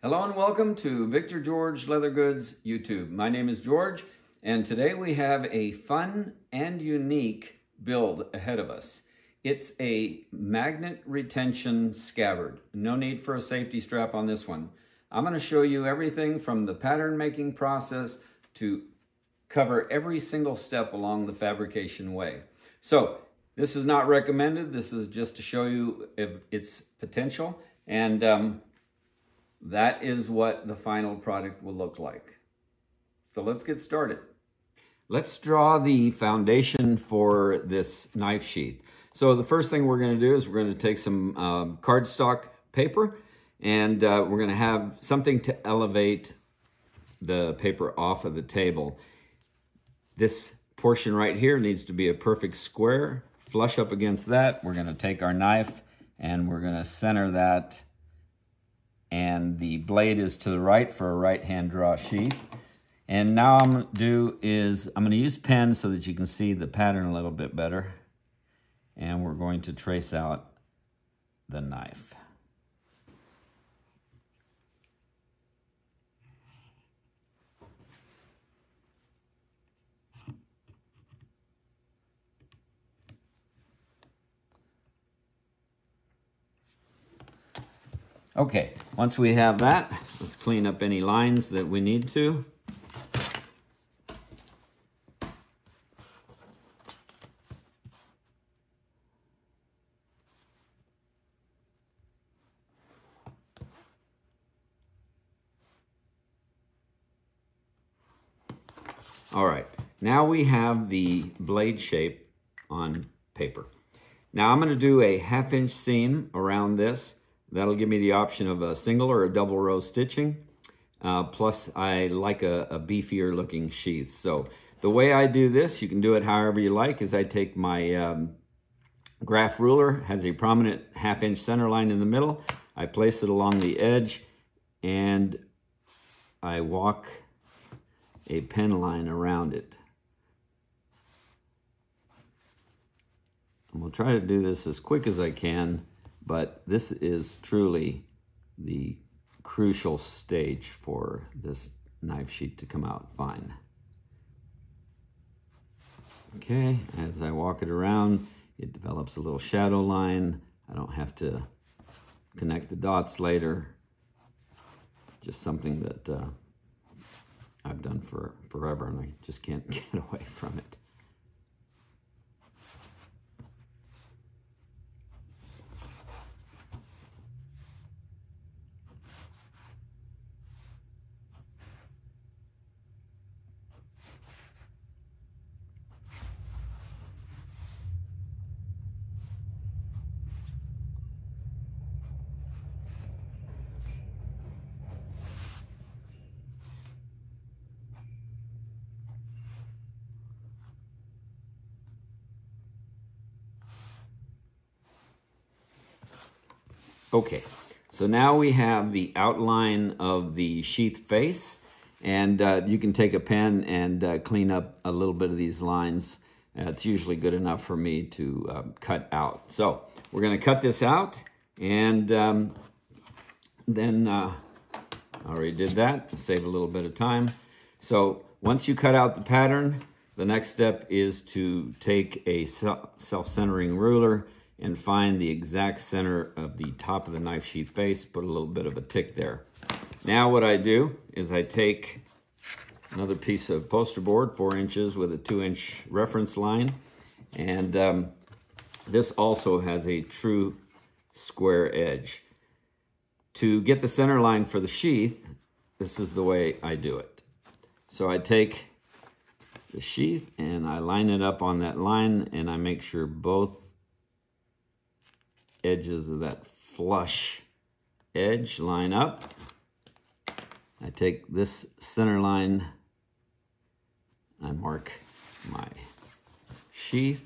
Hello and welcome to Victor George Leather Goods YouTube. My name is George, and today we have a fun and unique build ahead of us. It's a magnet retention scabbard. No need for a safety strap on this one. I'm going to show you everything from the pattern making process to cover every single step along the fabrication way. So this is not recommended. This is just to show you its potential, and that is what the final product will look like. So let's get started. Let's draw the foundation for this knife sheath. So the first thing we're going to do is we're going to take some cardstock paper, and we're going to have something to elevate the paper off of the table. This portion right here needs to be a perfect square, flush up against that. We're going to take our knife and we're going to center that, and the blade is to the right for a right-hand draw sheath. And now I'm going to do is, I'm going to use pen so that you can see the pattern a little bit better. And we're going to trace out the knife. Okay, once we have that, let's clean up any lines that we need to. All right, now we have the blade shape on paper. Now I'm going to do a 1/2 inch seam around this. That'll give me the option of a single or a double row stitching. Plus, I like a beefier looking sheath. So the way I do this, you can do it however you like, is I take my graph ruler, has a prominent 1/2 inch center line in the middle. I place it along the edge, and I walk a pen line around it. And we'll try to do this as quick as I can. But this is truly the crucial stage for this knife sheath to come out fine. Okay, as I walk it around, it develops a little shadow line. I don't have to connect the dots later. Just something that I've done for forever, and I just can't get away from it. Okay, so now we have the outline of the sheath face, and you can take a pen and clean up a little bit of these lines. It's usually good enough for me to cut out. So we're going to cut this out, and then I already did that to save a little bit of time. So once you cut out the pattern, the next step is to take a self-centering ruler and find the exact center of the top of the knife sheath face, put a little bit of a tick there. Now what I do is I take another piece of poster board, 4 inches with a 2 inch reference line, and this also has a true square edge. To get the center line for the sheath, this is the way I do it. So I take the sheath and I line it up on that line, and I make sure both edges of that flush edge line up. I take this center line, I mark my sheath,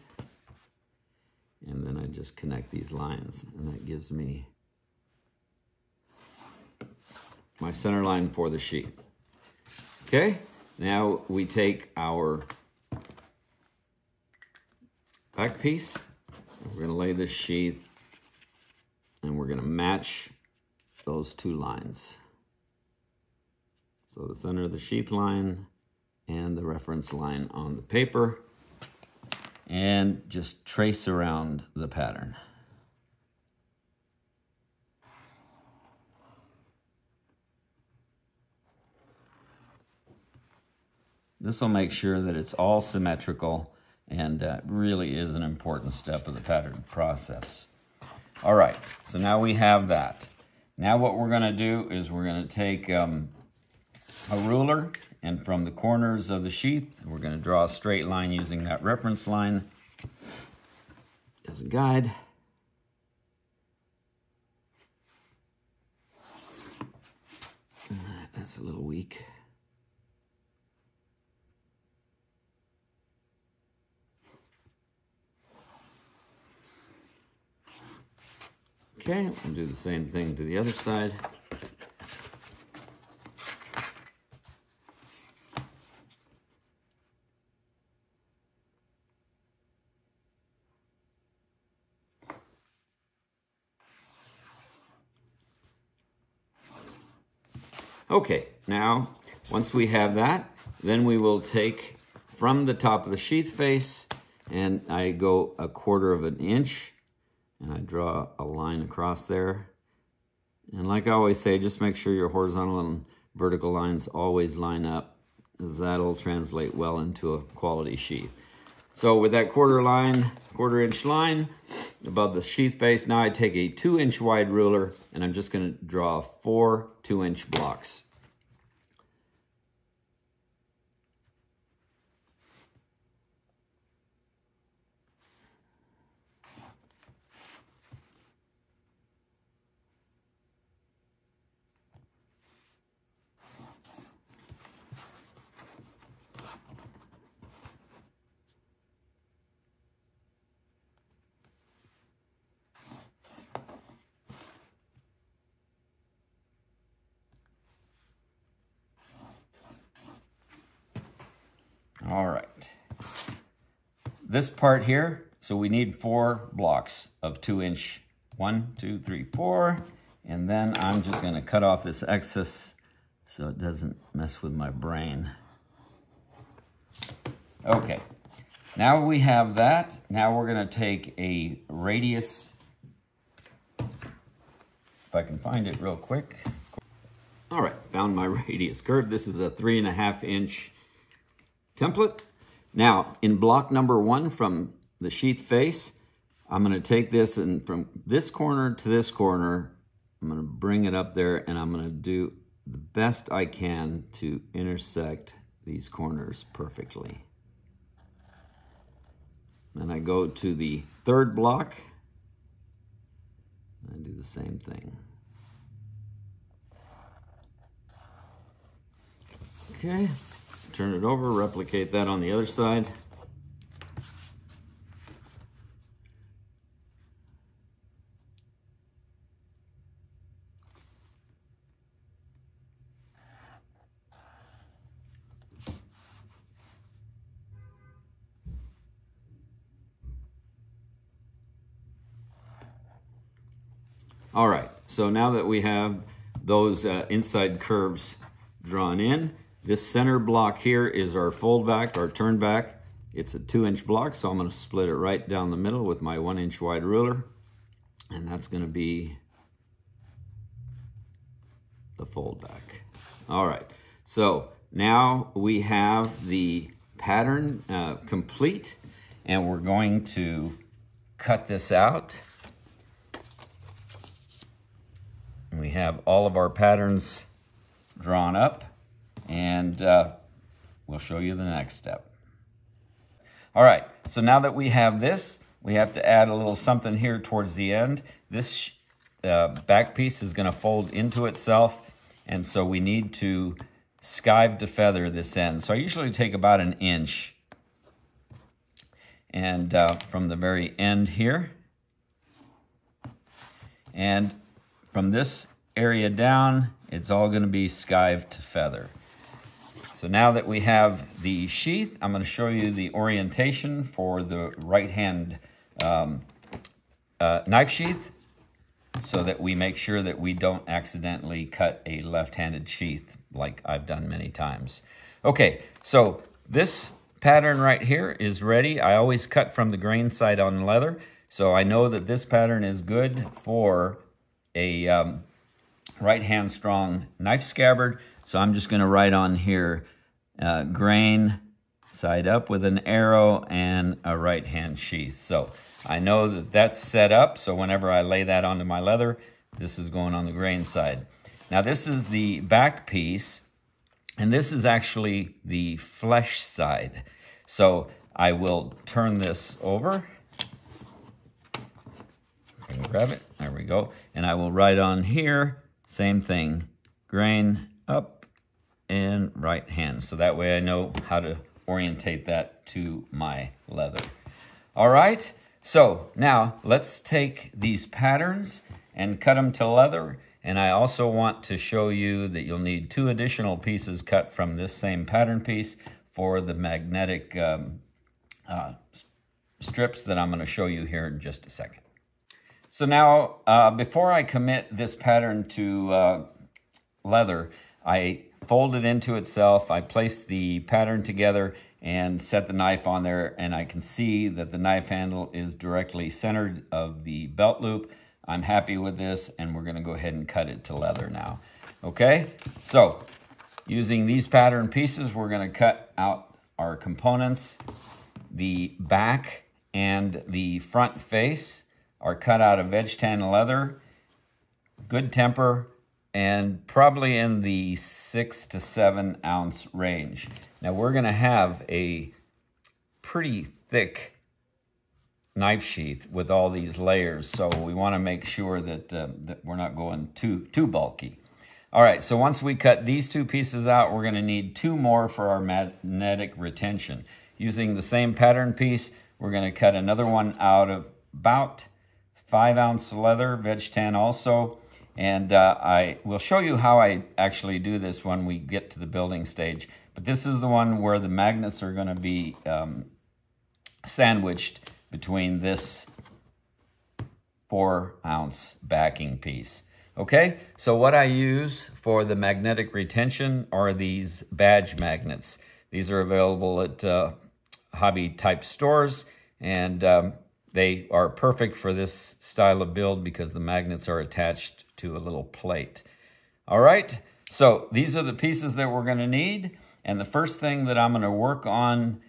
and then I just connect these lines, and that gives me my center line for the sheath. Okay, now we take our back piece, we're going to lay this sheath, and we're going to match those two lines. So the center of the sheath line and the reference line on the paper, and just trace around the pattern. This will make sure that it's all symmetrical, and really is an important step of the pattern process. All right, so now we have that. Now what we're gonna do is we're gonna take a ruler, and from the corners of the sheath, we're gonna draw a straight line using that reference line as a guide. That's a little weak. Okay, we'll do the same thing to the other side. Okay, now, once we have that, then we will take from the top of the sheath face, and I go 1/4 of an inch, and I draw a line across there. And like I always say, just make sure your horizontal and vertical lines always line up, as that'll translate well into a quality sheath. So with that 1/4 inch line above the sheath face, now I take a 2-inch wide ruler, and I'm just gonna draw 4 2-inch blocks. All right, this part here, so we need 4 blocks of 2-inch, 1, 2, 3, 4, and then I'm just gonna cut off this excess so it doesn't mess with my brain. Okay, now we have that. Now we're gonna take a radius, if I can find it real quick. All right, found my radius curve. This is a 3.5-inch template. Now, in block number 1 from the sheath face, I'm going to take this, and from this corner to this corner, I'm going to bring it up there, and I'm going to do the best I can to intersect these corners perfectly. Then I go to the 3rd block, and I do the same thing. Okay. Turn it over, replicate that on the other side. All right, so now that we have those inside curves drawn in, this center block here is our fold back, our turn back. It's a 2-inch block, so I'm gonna split it right down the middle with my 1-inch wide ruler, and that's gonna be the fold back. All right, so now we have the pattern complete, and we're going to cut this out. And we have all of our patterns drawn up, and we'll show you the next step. All right, so now that we have this, we have to add a little something here towards the end. This back piece is gonna fold into itself, and so we need to skive to feather this end. So I usually take about 1 inch, and from the very end here, and from this area down, it's all gonna be skive to feather. So now that we have the sheath, I'm going to show you the orientation for the right-hand knife sheath, so that we make sure that we don't accidentally cut a left-handed sheath. like I've done many times. Okay, so this pattern right here is ready. I always cut from the grain side on leather, so I know that this pattern is good for a right-hand strong knife scabbard. So I'm just gonna write on here, grain side up with an arrow and a right-hand sheath. So I know that that's set up, so whenever I lay that onto my leather, this is going on the grain side. Now this is the back piece, and this is actually the flesh side. So I will turn this over. I can grab it, there we go. And I will write on here, same thing, grain up and right hand. So that way I know how to orientate that to my leather. All right, so now let's take these patterns and cut them to leather. And I also want to show you that you'll need two additional pieces cut from this same pattern piece for the magnetic strips that I'm going to show you here in just a second. So now, before I commit this pattern to leather, I fold it into itself, I place the pattern together and set the knife on there, and I can see that the knife handle is directly centered of the belt loop. I'm happy with this, and we're gonna go ahead and cut it to leather now. Okay, so using these pattern pieces, we're gonna cut out our components. The back and the front face are cut out of veg tan leather, good temper, and probably in the 6 to 7 ounce range. Now we're gonna have a pretty thick knife sheath with all these layers, so we want to make sure that we're not going too bulky. All right, so once we cut these two pieces out, we're going to need two more for our magnetic retention. Using the same pattern piece, we're going to cut another one out of about 5 ounce leather, veg tan also, and I will show you how I actually do this when we get to the building stage. But this is the one where the magnets are going to be sandwiched between this 4 ounce backing piece. Okay, so what I use for the magnetic retention are these badge magnets. These are available at hobby type stores, and they are perfect for this style of build because the magnets are attached to a little plate. All right, so these are the pieces that we're gonna need. And the first thing that I'm gonna work on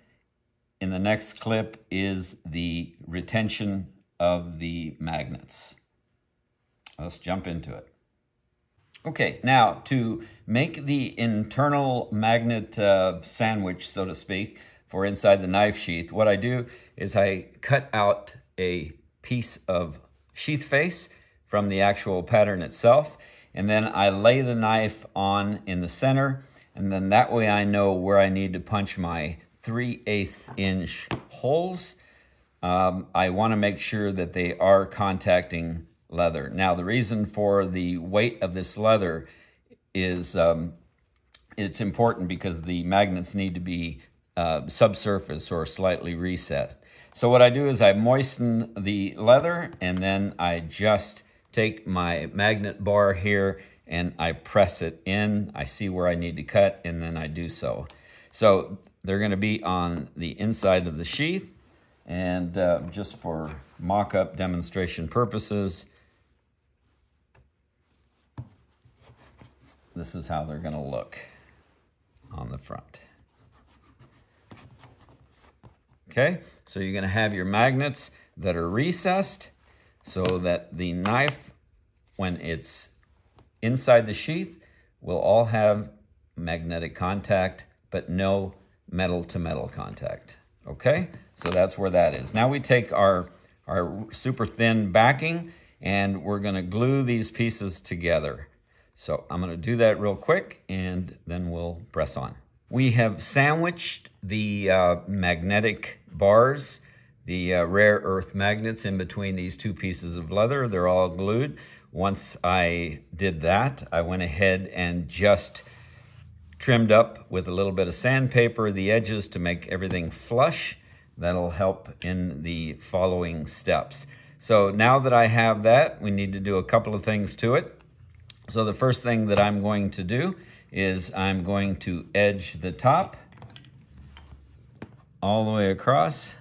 in the next clip is the retention of the magnets. Let's jump into it. Okay, now to make the internal magnet sandwich, so to speak, for inside the knife sheath, what I do is I cut out a piece of sheath face from the actual pattern itself, and then I lay the knife on in the center, and then that way I know where I need to punch my 3/8 inch holes. I want to make sure that they are contacting leather. Now, the reason for the weight of this leather is it's important because the magnets need to be subsurface or slightly recessed. So what I do is I moisten the leather, and then I just take my magnet bar here and I press it in. I see where I need to cut, and then I do so. So they're going to be on the inside of the sheath, and just for mock-up demonstration purposes, this is how they're going to look on the front. Okay, so you're going to have your magnets that are recessed so that the knife, when it's inside the sheath, will all have magnetic contact, but no metal to metal contact. Okay, so that's where that is. Now we take our super thin backing, and we're gonna glue these pieces together. So I'm gonna do that real quick, and then we'll press on. We have sandwiched the magnetic bars, the rare earth magnets, in between these two pieces of leather. They're all glued. Once I did that, I went ahead and just trimmed up with a little bit of sandpaper the edges to make everything flush. That'll help in the following steps. So now that I have that, we need to do a couple of things to it. So the first thing that I'm going to do is I'm going to edge the top all the way across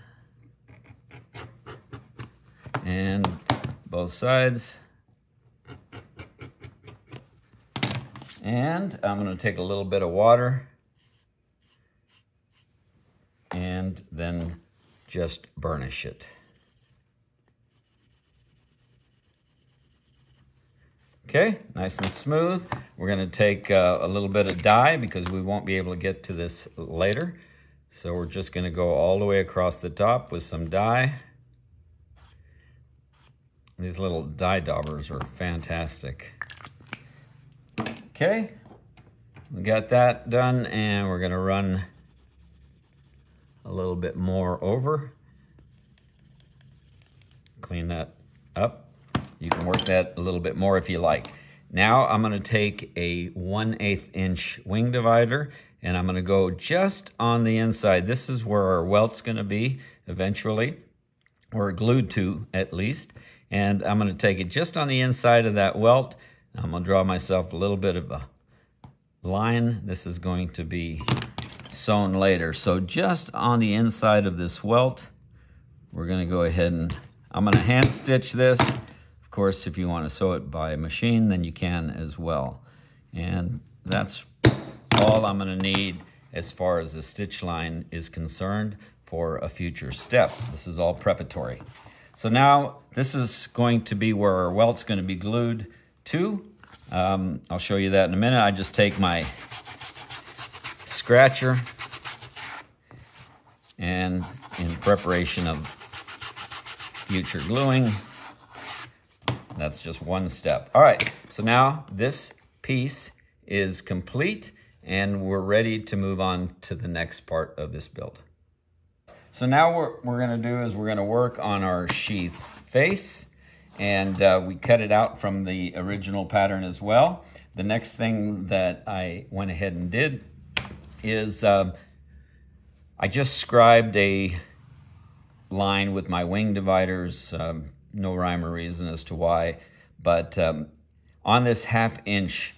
and both sides. And I'm going to take a little bit of water and then just burnish it. Okay, nice and smooth. We're going to take a little bit of dye because we won't be able to get to this later. So we're just going to go all the way across the top with some dye. These little dye daubers are fantastic. Okay, we got that done, and we're gonna run a little bit more over. Clean that up. You can work that a little bit more if you like. Now I'm gonna take a 1/8" wing divider, and I'm gonna go just on the inside. This is where our welt's gonna be eventually, or glued to at least. And I'm gonna take it just on the inside of that welt. I'm gonna draw myself a little bit of a line. This is going to be sewn later. So just on the inside of this welt, we're gonna go ahead and I'm gonna hand stitch this. Of course, if you wanna sew it by machine, then you can as well. And that's all I'm gonna need as far as the stitch line is concerned for a future step. This is all preparatory. So now this is going to be where our welt's gonna be glued to. I'll show you that in a minute. I just take my scratcher and in preparation of future gluing, that's just one step. All right, so now this piece is complete and we're ready to move on to the next part of this build. So now what we're gonna do is we're gonna work on our sheath face. And we cut it out from the original pattern as well. The next thing that I went ahead and did is I just scribed a line with my wing dividers, no rhyme or reason as to why, but on this 1/2"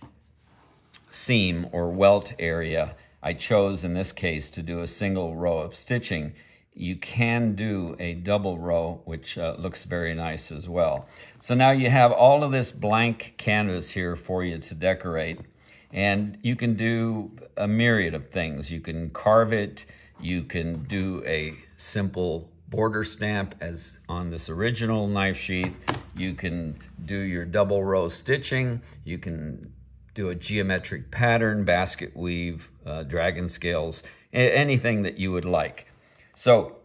seam or welt area, I chose in this case to do a single row of stitching. You can do a double row, which looks very nice as well. So now you have all of this blank canvas here for you to decorate, and you can do a myriad of things. You can carve it, you can do a simple border stamp as on this original knife sheath, you can do your double row stitching, you can do a geometric pattern, basket weave, dragon scales, anything that you would like. So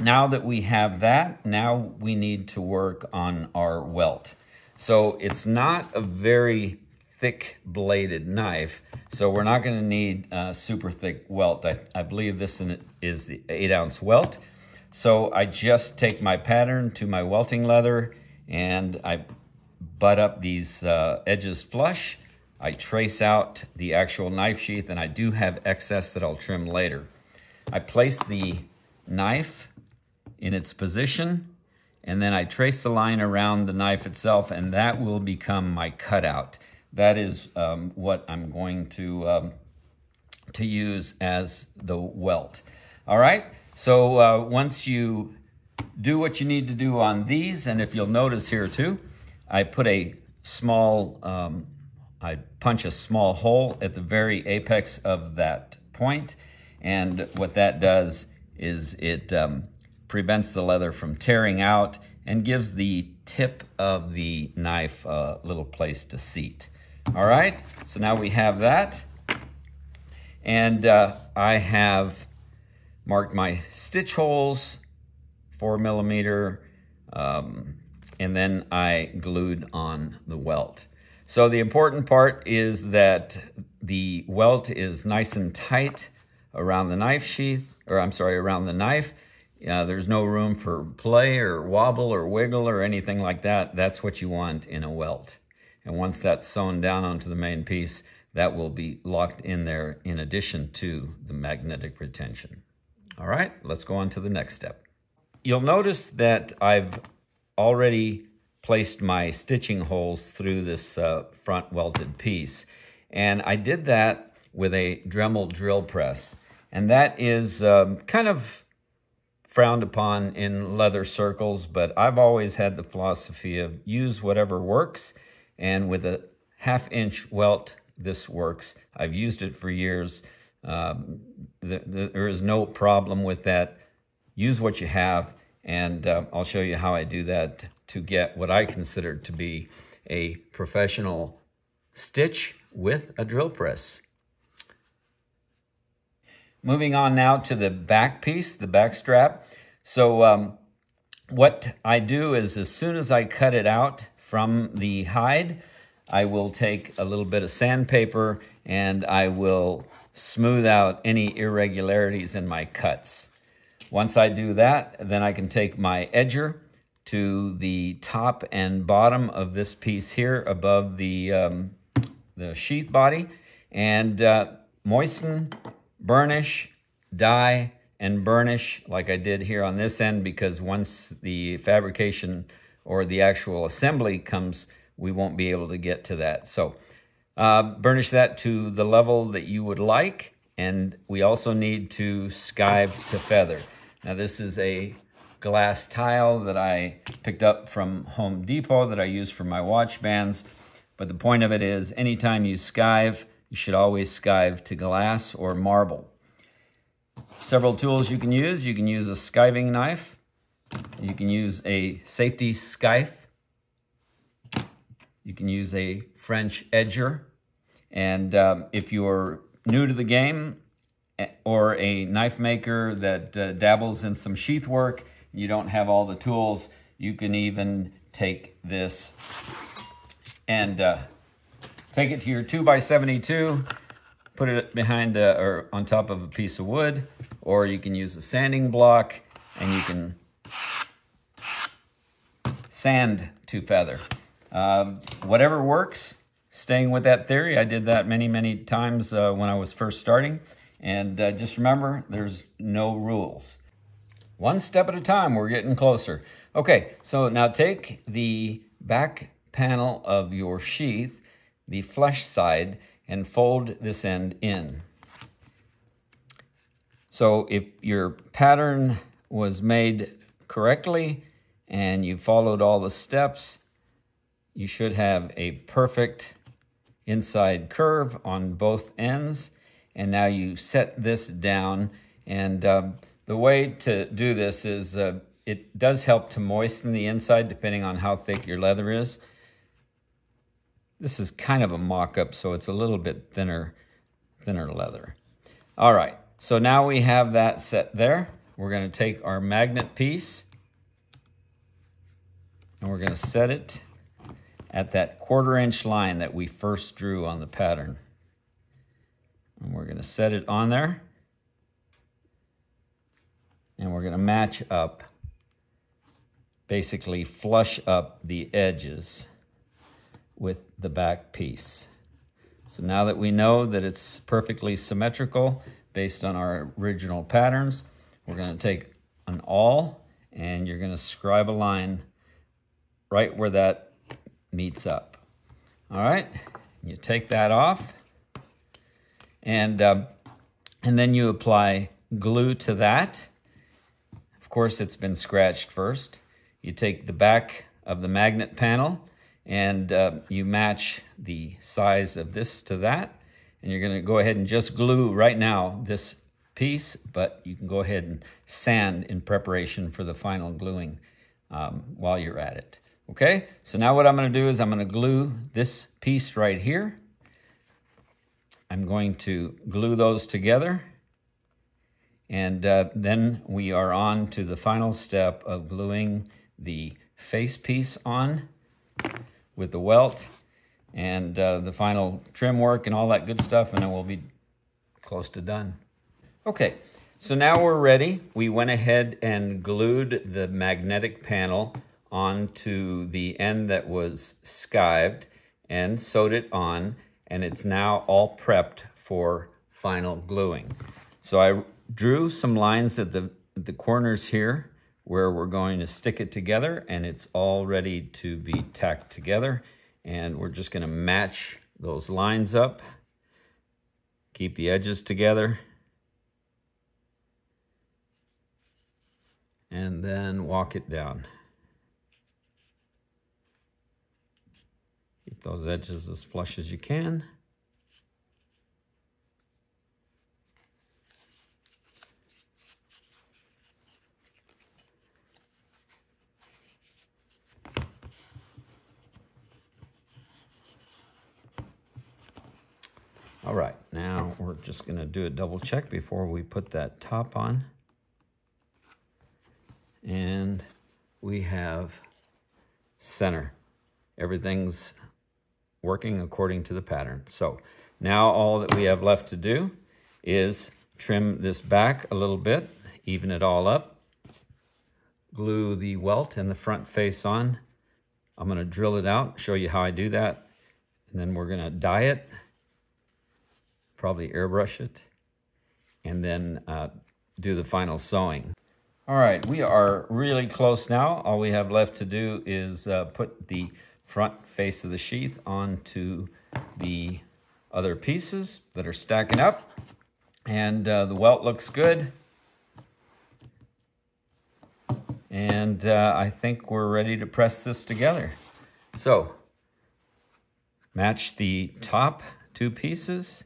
now that we have that, now we need to work on our welt. So it's not a very thick bladed knife, so we're not gonna need a super thick welt. I believe this is the 8-ounce welt. So I just take my pattern to my welting leather and I butt up these edges flush. I trace out the actual knife sheath, and I do have excess that I'll trim later. I place the knife in its position, and then I trace the line around the knife itself, and that will become my cutout. That is what I'm going to use as the welt. All right, so once you do what you need to do on these, and if you'll notice here too, I put a small, I punch a small hole at the very apex of that point, and what that does is it prevents the leather from tearing out and gives the tip of the knife a little place to seat. All right, so now we have that. And I have marked my stitch holes, 4mm, and then I glued on the welt. So the important part is that the welt is nice and tight around the knife sheath, or I'm sorry, around the knife. There's no room for play or wobble or wiggle or anything like that. That's what you want in a welt. And once that's sewn down onto the main piece, that will be locked in there in addition to the magnetic retention. All right, let's go on to the next step. You'll notice that I've already placed my stitching holes through this front welted piece. And I did that with a Dremel drill press. And that is kind of frowned upon in leather circles, but I've always had the philosophy of use whatever works, and with a 1/2-inch welt, this works. I've used it for years. There is no problem with that. Use what you have, and I'll show you how I do that to get what I consider to be a professional stitch with a drill press. Moving on now to the back piece, the back strap. So what I do is, as soon as I cut it out from the hide, I will take a little bit of sandpaper and I will smooth out any irregularities in my cuts. Once I do that, then I can take my edger to the top and bottom of this piece here above the sheath body, and moisten, burnish, dye, and burnish like I did here on this end, because once the fabrication or the actual assembly comes, we won't be able to get to that. So burnish that to the level that you would like, and we also need to skive to feather. Now this is a glass tile that I picked up from Home Depot that I use for my watch bands, but the point of it is, anytime you skive, you should always skive to glass or marble. Several tools you can use. You can use a skiving knife. You can use a safety skife. You can use a French edger. And if you're new to the game or a knife maker that dabbles in some sheath work, you don't have all the tools, you can even take this and take it to your 2x72, put it behind or on top of a piece of wood, or you can use a sanding block and you can sand to feather. Whatever works, staying with that theory. I did that many, many times when I was first starting. And just remember, there's no rules. One step at a time, we're getting closer. Okay, so now take the back panel of your sheath, the flush side, and fold this end in. So if your pattern was made correctly and you followed all the steps, you should have a perfect inside curve on both ends. And now you set this down. And the way to do this is, it does help to moisten the inside depending on how thick your leather is. This is kind of a mock-up, so it's a little bit thinner leather. All right, so now we have that set there. We're gonna take our magnet piece and we're gonna set it at that 1/4-inch line that we first drew on the pattern. And we're gonna set it on there and we're gonna match up, basically flush up the edges with the back piece. So now that we know that it's perfectly symmetrical based on our original patterns, we're gonna take an awl and you're gonna scribe a line right where that meets up. All right, you take that off, and then you apply glue to that. Of course, it's been scratched first. You take the back of the magnet panel and you match the size of this to that. And you're gonna go ahead and just glue right now this piece, but you can go ahead and sand in preparation for the final gluing while you're at it. Okay, so now what I'm gonna do is I'm gonna glue this piece right here. I'm going to glue those together. And then we are on to the final step of gluing the face piece on with the welt and the final trim work and all that good stuff, and then we'll be close to done. Okay, so now we're ready. We went ahead and glued the magnetic panel onto the end that was skived and sewed it on, and it's now all prepped for final gluing. So I drew some lines at the corners here where we're going to stick it together, and it's all ready to be tacked together. And we're just gonna match those lines up. Keep the edges together. And then walk it down. Keep those edges as flush as you can. All right, now we're just gonna do a double check before we put that top on. And we have center. Everything's working according to the pattern. So now all that we have left to do is trim this back a little bit, even it all up, glue the welt and the front face on. I'm gonna drill it out, show you how I do that, and then we're gonna dye it. Probably airbrush it, and then do the final sewing. All right, we are really close now. All we have left to do is put the front face of the sheath onto the other pieces that are stacking up, and the welt looks good. And I think we're ready to press this together. So, match the top two pieces,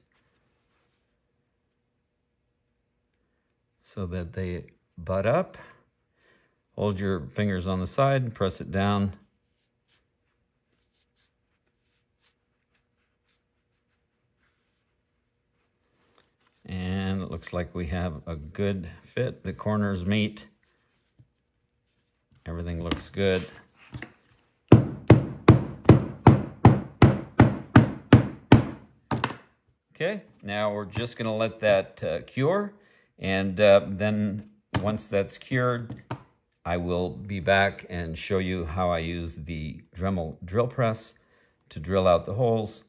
so that they butt up. Hold your fingers on the side and press it down. And it looks like we have a good fit. The corners meet. Everything looks good. Okay, now we're just gonna let that cure. And then once that's cured, I will be back and show you how I use the Dremel drill press to drill out the holes.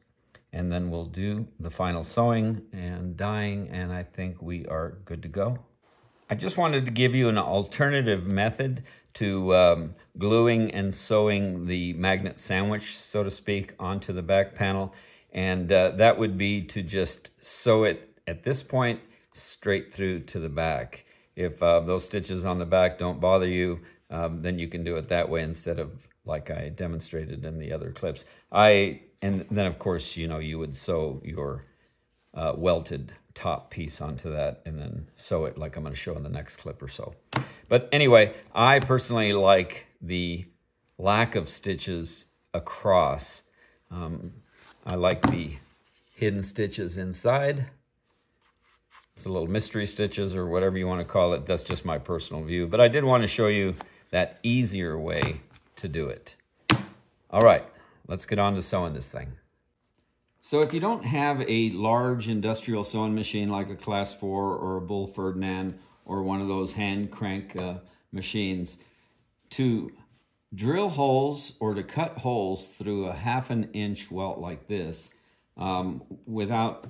And then we'll do the final sewing and dyeing, and I think we are good to go. I just wanted to give you an alternative method to gluing and sewing the magnet sandwich, so to speak, onto the back panel. And that would be to just sew it at this point straight through to the back. If those stitches on the back don't bother you, then you can do it that way instead of like I demonstrated in the other clips. And then of course, you know, you would sew your welted top piece onto that and then sew it like I'm gonna show in the next clip or so. But anyway, I personally like the lack of stitches across. I like the hidden stitches inside. It's a little mystery stitches or whatever you want to call it. That's just my personal view. But I did want to show you that easier way to do it. All right, let's get on to sewing this thing. So if you don't have a large industrial sewing machine like a Class 4 or a Bull Ferdinand or one of those hand crank machines, to drill holes or to cut holes through a ½-inch welt like this without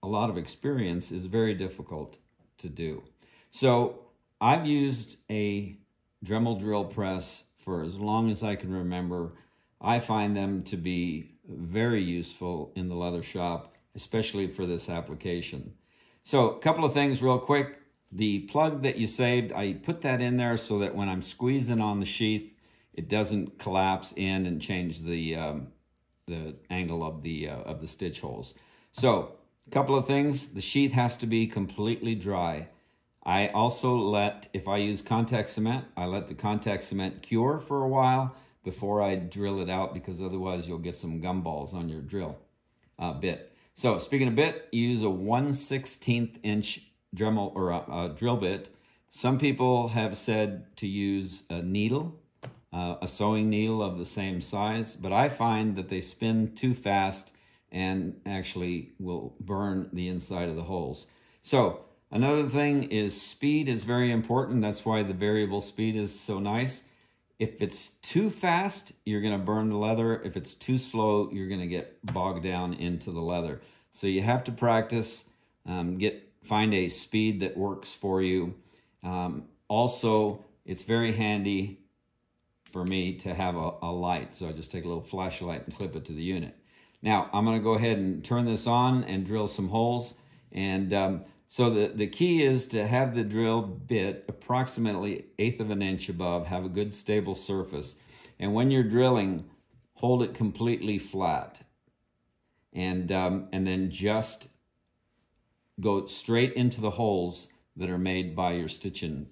a lot of experience is very difficult to do. So I've used a Dremel drill press for as long as I can remember. I find them to be very useful in the leather shop, especially for this application. So a couple of things real quick. The plug that you saved, I put that in there so that when I'm squeezing on the sheath, it doesn't collapse in and change the angle of the stitch holes. So, couple of things, the sheath has to be completely dry. I also let, if I use contact cement, I let the contact cement cure for a while before I drill it out, because otherwise you'll get some gumballs on your drill bit. So speaking of bit, you use a 1/16 inch Dremel or a drill bit. Some people have said to use a needle, a sewing needle of the same size, but I find that they spin too fast and actually will burn the inside of the holes. So another thing is speed is very important. That's why the variable speed is so nice. If it's too fast, you're gonna burn the leather. If it's too slow, you're gonna get bogged down into the leather. So you have to practice, find a speed that works for you. Also, it's very handy for me to have a light. So I just take a little flashlight and clip it to the unit. Now, I'm gonna go ahead and turn this on and drill some holes, And so the key is to have the drill bit approximately 1/8 of an inch above, have a good stable surface. And when you're drilling, hold it completely flat. And then just go straight into the holes that are made by your stitching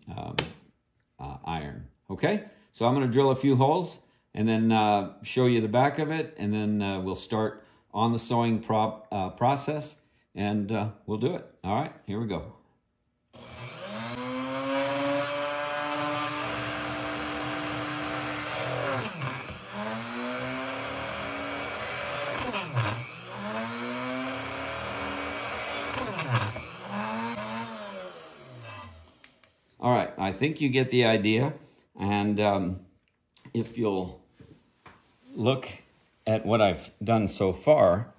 iron. Okay, so I'm going to drill a few holes and then show you the back of it, and then we'll start on the sewing process, and we'll do it. All right, here we go. All right, I think you get the idea. And if you'll look at what I've done so far,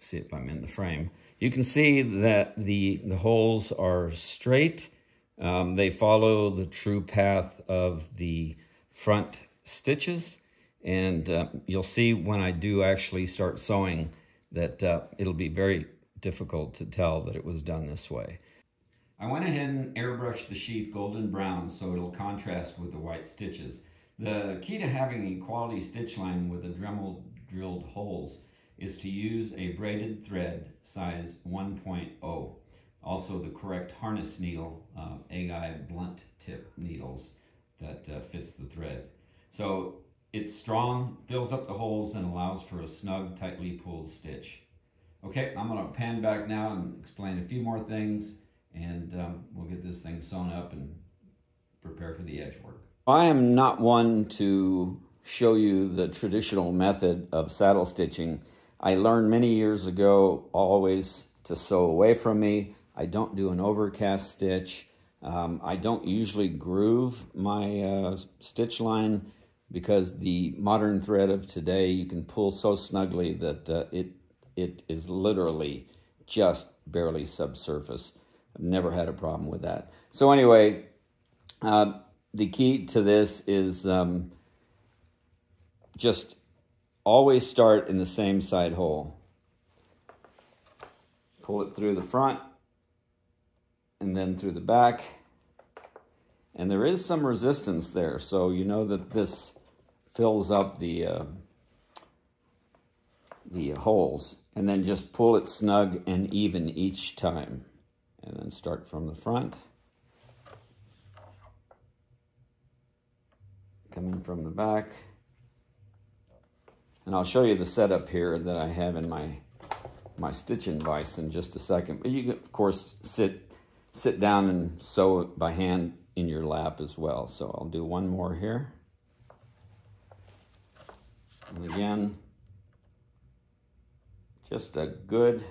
see if I'm in the frame, you can see that the holes are straight. They follow the true path of the front stitches. And you'll see when I do actually start sewing that it'll be very difficult to tell that it was done this way. I went ahead and airbrushed the sheath golden brown so it'll contrast with the white stitches. The key to having a quality stitch line with a Dremel drilled holes is to use a braided thread size 1.0. Also the correct harness needle, egg-eye blunt tip needles that fits the thread. So it's strong, fills up the holes, and allows for a snug, tightly pulled stitch. Okay, I'm gonna pan back now and explain a few more things, and we'll get this thing sewn up and prepare for the edge work. I am not one to show you the traditional method of saddle stitching. I learned many years ago always to sew away from me. I don't do an overcast stitch. I don't usually groove my stitch line, because the modern thread of today you can pull so snugly that it is literally just barely subsurface. I've never had a problem with that. So anyway, the key to this is just always start in the same side hole. Pull it through the front and then through the back. And there is some resistance there, so you know that this fills up the holes. And then just pull it snug and even each time. And then start from the front, coming from the back. And I'll show you the setup here that I have in my stitching vise in just a second. But you can, of course, sit down and sew it by hand in your lap as well. So I'll do one more here. And again, just a good .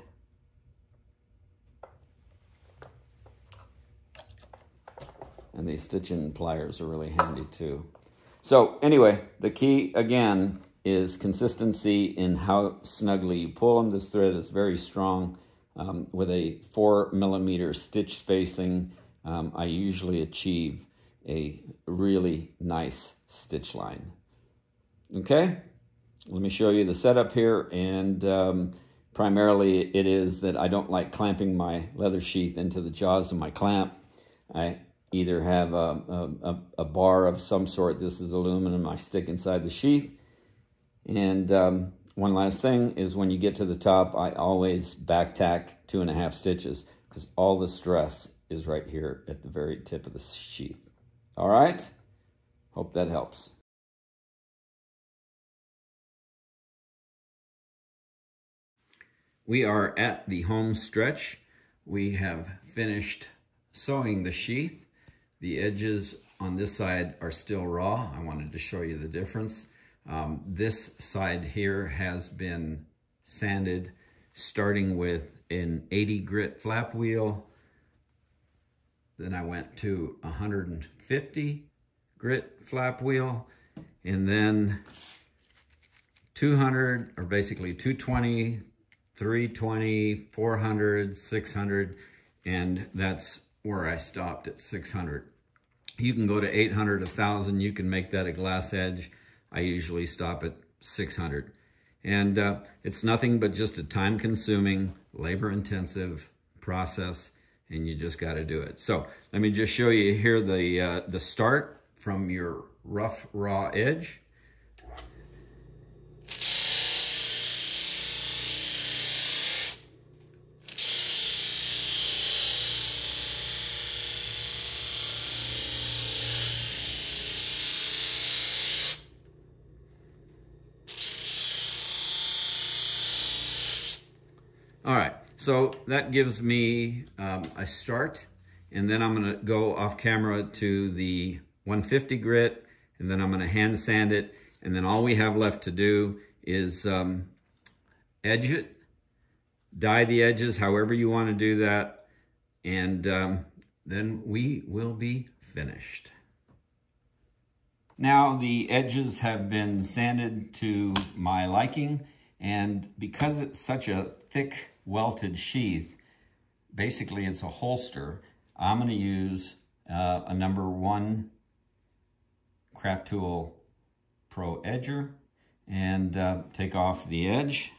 And these stitching pliers are really handy too. So anyway, the key again is consistency in how snugly you pull them. This thread is very strong with a 4mm stitch spacing. I usually achieve a really nice stitch line. Okay, let me show you the setup here. And primarily it is that I don't like clamping my leather sheath into the jaws of my clamp. I either have a bar of some sort. This is aluminum. I stick inside the sheath. And one last thing is when you get to the top, I always back tack 2.5 stitches because all the stress is right here at the very tip of the sheath. All right, hope that helps. We are at the home stretch. We have finished sewing the sheath. The edges on this side are still raw. I wanted to show you the difference. This side here has been sanded, starting with an 80 grit flap wheel. Then I went to 150 grit flap wheel, and then 200, or basically 220, 320, 400, 600, and that's where I stopped at 600. You can go to 800, 1,000. You can make that a glass edge. I usually stop at 600. And it's nothing but just a time-consuming labor-intensive process, and you just got to do it. So let me just show you here the start from your rough, raw edge. All right, so that gives me a start, and then I'm gonna go off camera to the 150 grit, and then I'm gonna hand sand it, and then all we have left to do is edge it, dye the edges, however you wanna do that, and then we will be finished. Now the edges have been sanded to my liking, and because it's such a thick welted sheath, basically it's a holster, I'm going to use a #1 Craft Tool Pro Edger and take off the edge.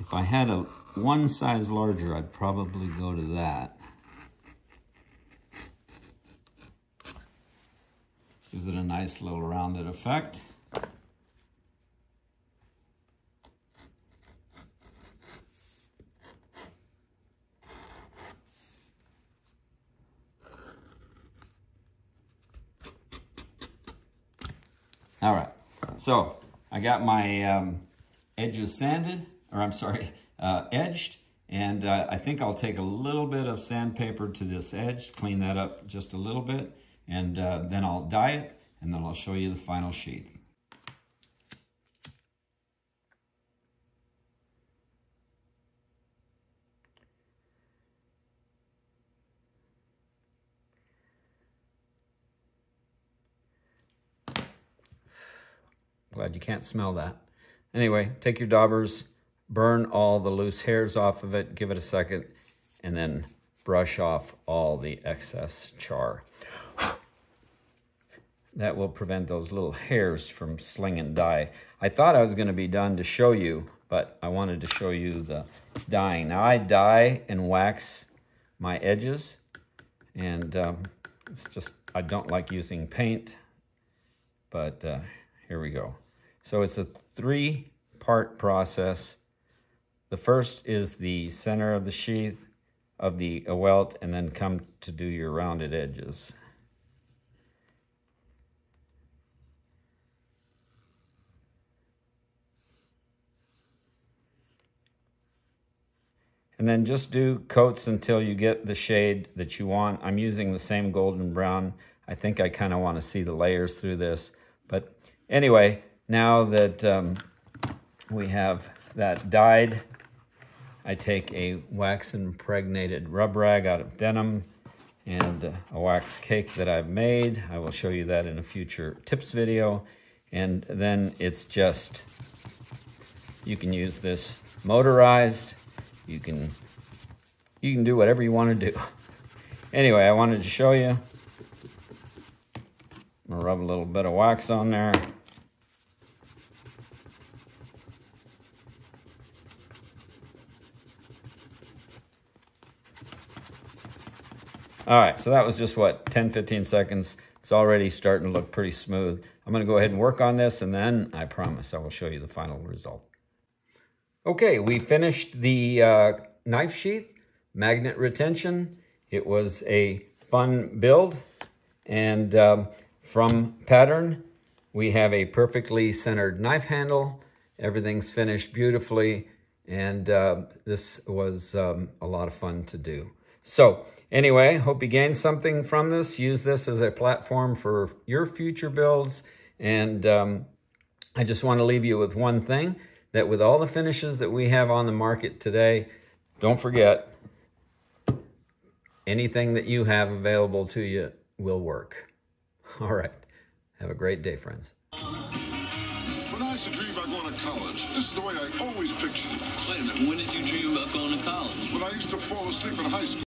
If I had a one size larger, I'd probably go to that. Gives it a nice little rounded effect. All right, so I got my edges sanded, or I'm sorry, edged, and I think I'll take a little bit of sandpaper to this edge, clean that up just a little bit, and then I'll dye it, and then I'll show you the final sheath. Glad you can't smell that. Anyway, take your daubers, burn all the loose hairs off of it, give it a second, and then brush off all the excess char. That will prevent those little hairs from slinging dye. I thought I was going to be done to show you, but I wanted to show you the dyeing. Now I dye and wax my edges, and it's just, I don't like using paint, but here we go. So it's a 3-part process. The first is the center of the sheath of the welt, and then come to do your rounded edges. And then just do coats until you get the shade that you want. I'm using the same golden brown. I think I kind of want to see the layers through this, but anyway, now that we have that dyed, I take a wax-impregnated rub rag out of denim and a wax cake that I've made. I will show you that in a future tips video. And then it's just, you can use this motorized. You can do whatever you want to do. Anyway, I wanted to show you. I'm gonna rub a little bit of wax on there. All right, so that was just what, 10, 15 seconds. It's already starting to look pretty smooth. I'm gonna go ahead and work on this, and then I promise I will show you the final result. Okay, we finished the knife sheath, magnet retention. It was a fun build, and from pattern, we have a perfectly centered knife handle. Everything's finished beautifully, and this was a lot of fun to do. So anyway, hope you gained something from this. Use this as a platform for your future builds. And I just want to leave you with one thing, that with all the finishes that we have on the market today, don't forget, anything that you have available to you will work. All right. Have a great day, friends. When I used to dream about going to college, this is the way I always pictured it. Wait a minute. When did you dream about going to college? When I used to fall asleep in high school.